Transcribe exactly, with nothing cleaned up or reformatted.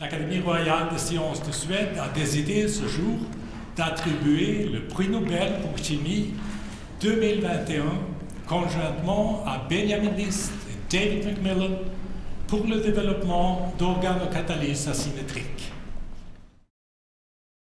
L'Académie royale des sciences de Suède a décidé ce jour d'attribuer le prix Nobel pour chimie deux mille vingt et un conjointement à Benjamin List et David MacMillan pour le développement d'organocatalyses asymétriques.